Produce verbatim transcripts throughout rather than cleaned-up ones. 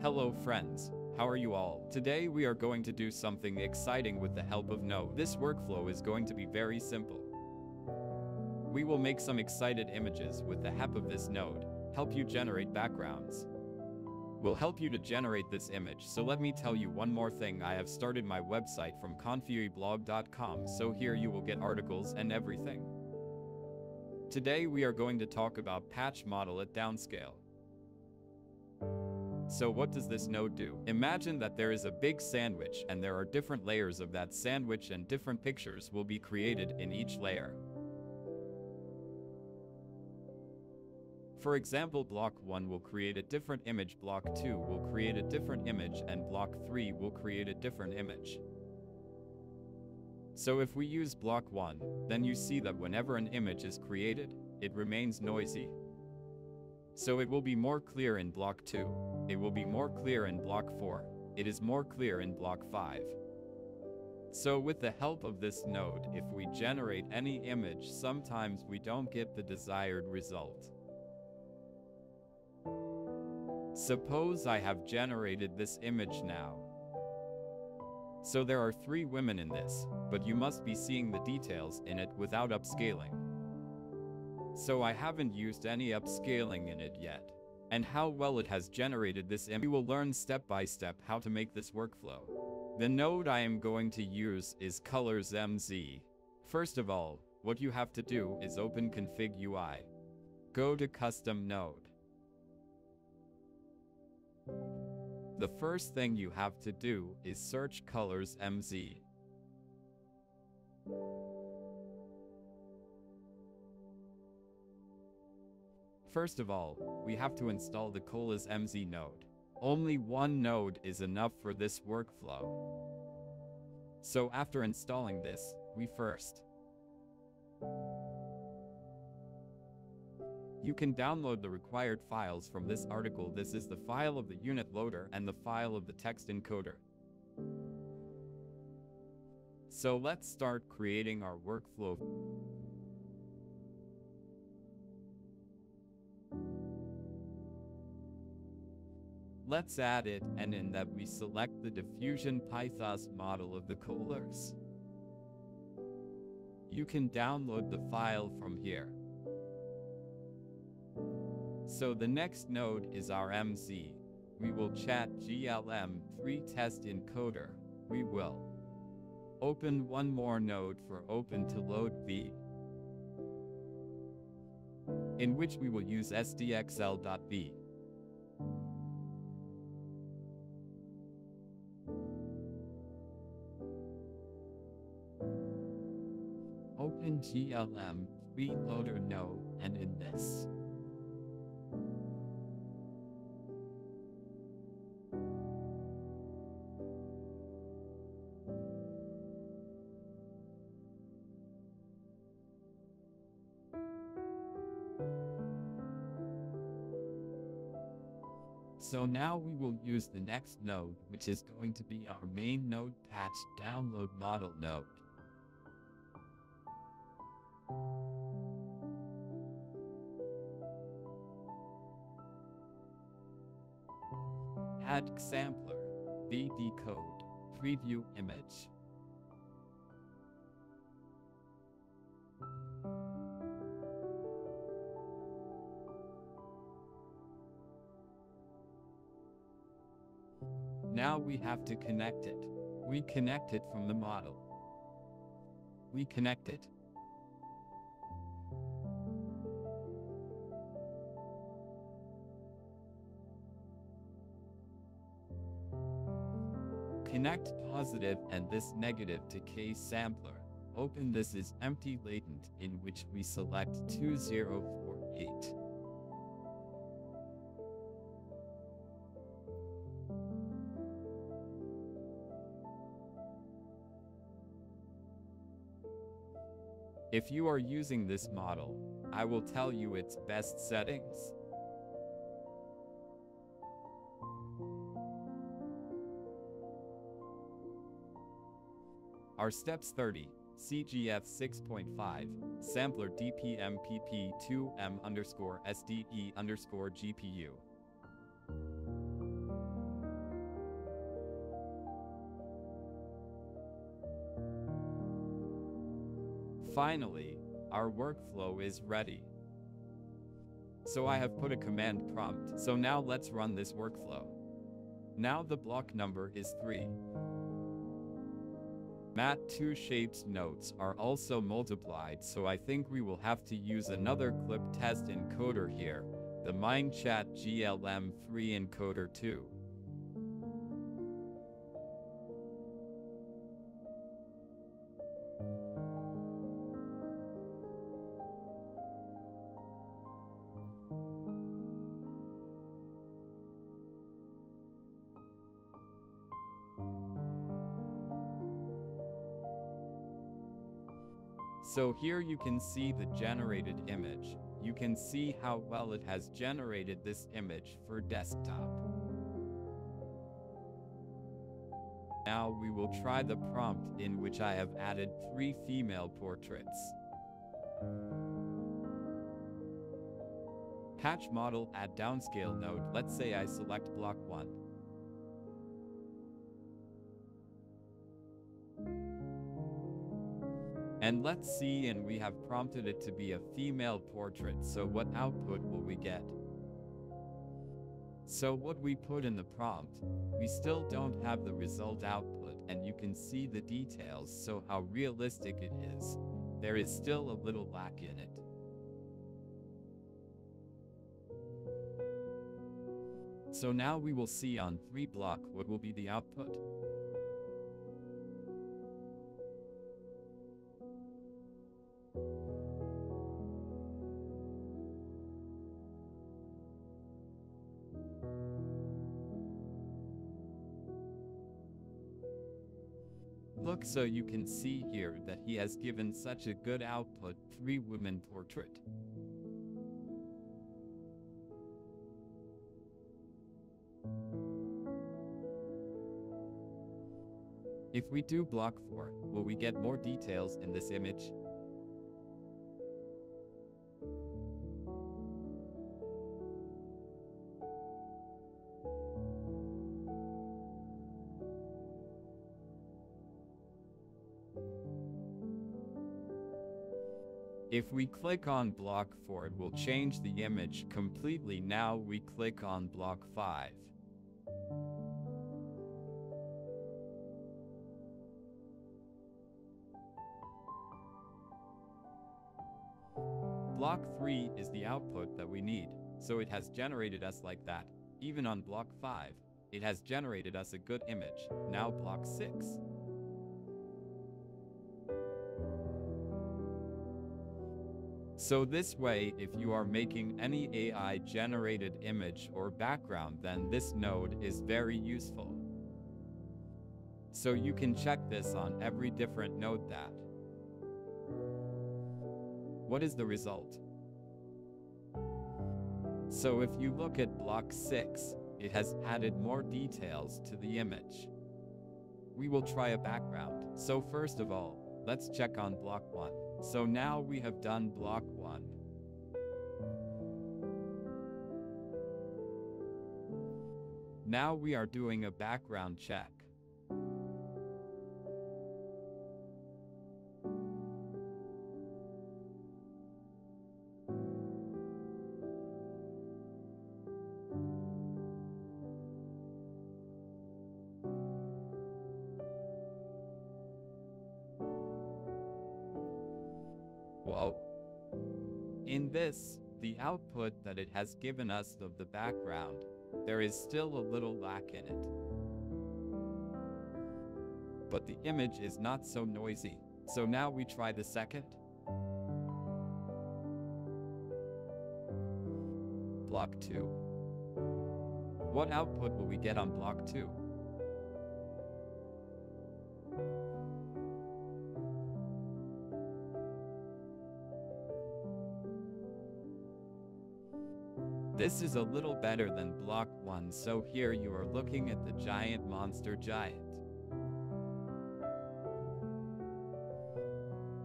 Hello friends, how are you all? Today we are going to do something exciting with the help of Node. This workflow is going to be very simple. We will make some excited images with the help of this node, help you generate backgrounds. We'll help you to generate this image, so let me tell you one more thing. I have started my website from comfy u i blog dot com, so here you will get articles and everything. Today we are going to talk about patch model at downscale. So what does this node do? Imagine that there is a big sandwich and there are different layers of that sandwich and different pictures will be created in each layer. For example, block one will create a different image, block two will create a different image, and block three will create a different image. So if we use block one, then you see that whenever an image is created, it remains noisy. So it will be more clear in block two. It will be more clear in block four. It is more clear in block five. So with the help of this node, if we generate any image, sometimes we don't get the desired result. Suppose I have generated this image now. So there are three women in this, but you must be seeing the details in it without upscaling. So I haven't used any upscaling in it yet. And how well it has generated this image. We will learn step by step how to make this workflow. The node I am going to use is Kolors M Z. First of all, what you have to do is open Config U I. Go to Custom Node. The first thing you have to do is search Kolors M Z. First of all, we have to install the Kolors M Z node. Only one node is enough for this workflow. So after installing this, we first. You can download the required files from this article. This is the file of the Unet loader and the file of the text encoder. So let's start creating our workflow. Let's add it, and in that we select the diffusion Pythos model of the Kolors. You can download the file from here. So the next node is our M Z. We will chat G L M three test encoder. We will open one more node for open to load V, in which we will use S D X L dot V. Open G L M three loader node, and in this. So now we will use the next node, which is going to be our main node, patch download model node. K sampler, V A E decode, preview image. Now we have to connect it. We connect it from the model. We connect it. Connect positive and this negative to K sampler. Open this is empty latent, in which we select two zero four eight. If you are using this model, I will tell you its best settings. Our steps thirty, C G F six point five, sampler D P M P P two M underscore S D E underscore G P U. Finally, our workflow is ready. So I have put a command prompt, so now let's run this workflow. Now the block number is three. Mat two shapes nodes are also multiplied, so I think we will have to use another clip test encoder here, the MindChat G L M three encoder too. So here you can see the generated image. You can see how well it has generated this image for desktop. Now we will try the prompt in which I have added three female portraits. Patch model add downscale node. Let's say I select block one. And let's see, and we have prompted it to be a female portrait, so what output will we get? So what we put in the prompt, we still don't have the result output, and you can see the details, so how realistic it is. There is still a little lack in it. So now we will see on three block what will be the output. Look, so you can see here that he has given such a good output, three women portrait. If we do block four, will we get more details in this image? If we click on block four, it will change the image completely. Now we click on block five. Block three is the output that we need, so it has generated us like that. Even on block five, it has generated us a good image. Now block six. So this way, if you are making any A I-generated image or background, then this node is very useful. So you can check this on every different node that. What is the result? So if you look at block six, it has added more details to the image. We will try a background. So first of all, let's check on block one. So now we have done block one. Now we are doing a background check. Whoa. In this, the output that it has given us of the background, there is still a little lack in it. But the image is not so noisy. So now we try the second. Block two. What output will we get on block two? This is a little better than block one, so here you are looking at the giant monster giant.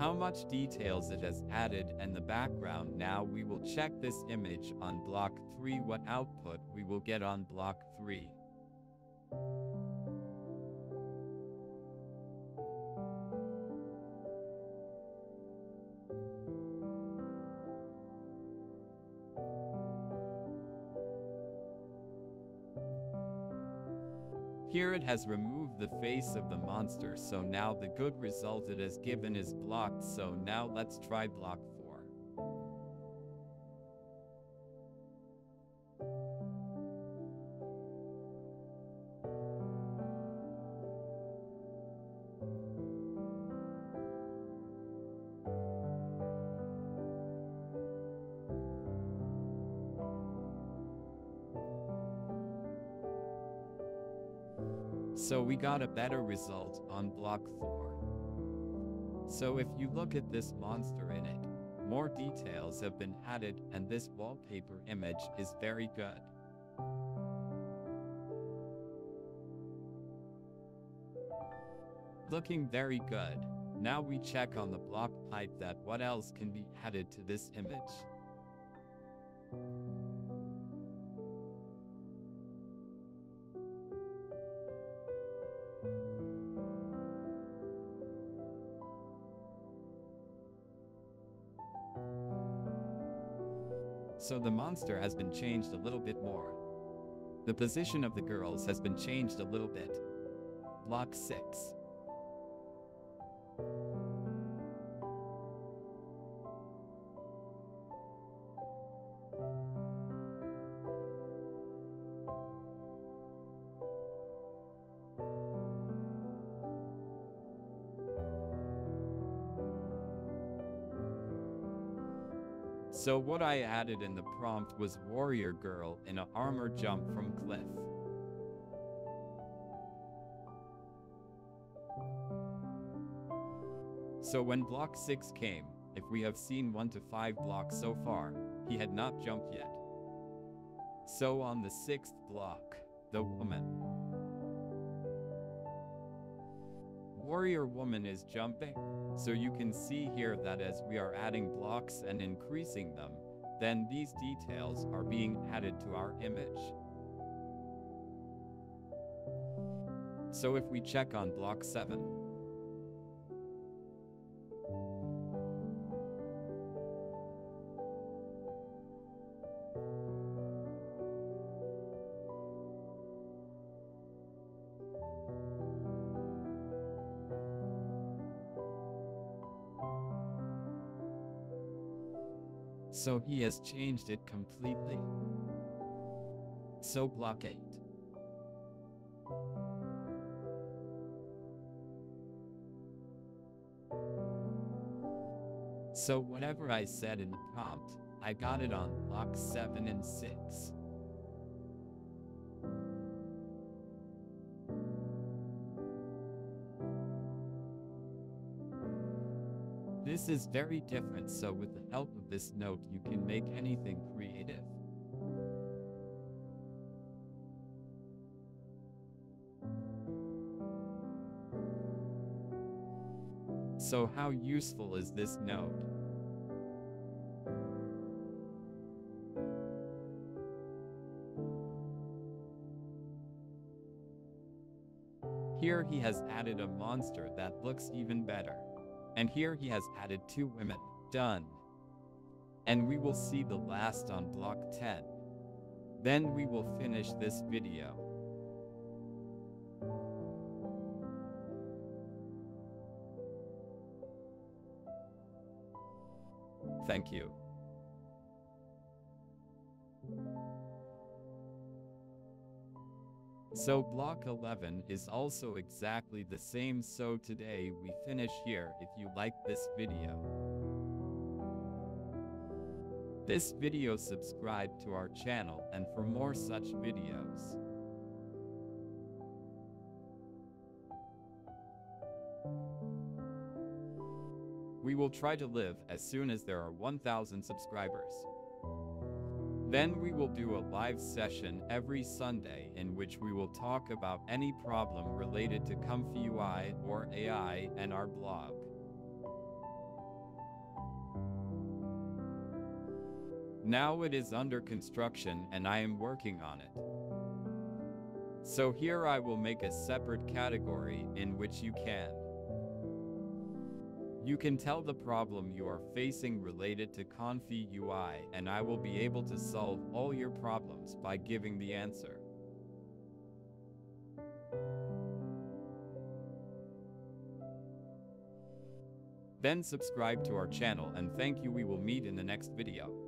How much details it has added and the background. Now we will check this image on block three, what output we will get on block three. Here it has removed the face of the monster, so now the good result it has given is blocked. So now let's try block four. So we got a better result on block four. So if you look at this monster in it, more details have been added and this wallpaper image is very good. Looking very good. Now we check on the block pipe that what else can be added to this image. So the monster has been changed a little bit more. The position of the girls has been changed a little bit. Block six. So what I added in the prompt was warrior girl in an armor jump from cliff. So when block six came, if we have seen one to five blocks so far, he had not jumped yet. So on the sixth block, the woman. Warrior woman is jumping. So you can see here that as we are adding blocks and increasing them, then these details are being added to our image. So if we check on block seven, so he has changed it completely. So block eight. So whatever I said in the prompt, I got it on block seven and six. This is very different, so with the help of this note you can make anything creative. So how useful is this note? Here he has added a monster that looks even better. And here he has added two women. Done. And we will see the last on block ten. Then we will finish this video. Thank you. So block eleven is also exactly the same, so today we finish here. If you like this video, this video subscribe to our channel and for more such videos. We will try to live as soon as there are one thousand subscribers. Then we will do a live session every Sunday in which we will talk about any problem related to ComfyUI or A I and our blog. Now it is under construction and I am working on it. So here I will make a separate category in which you can. You can tell the problem you are facing related to ComfyUI and I will be able to solve all your problems by giving the answer. Then subscribe to our channel, and thank you. We will meet in the next video.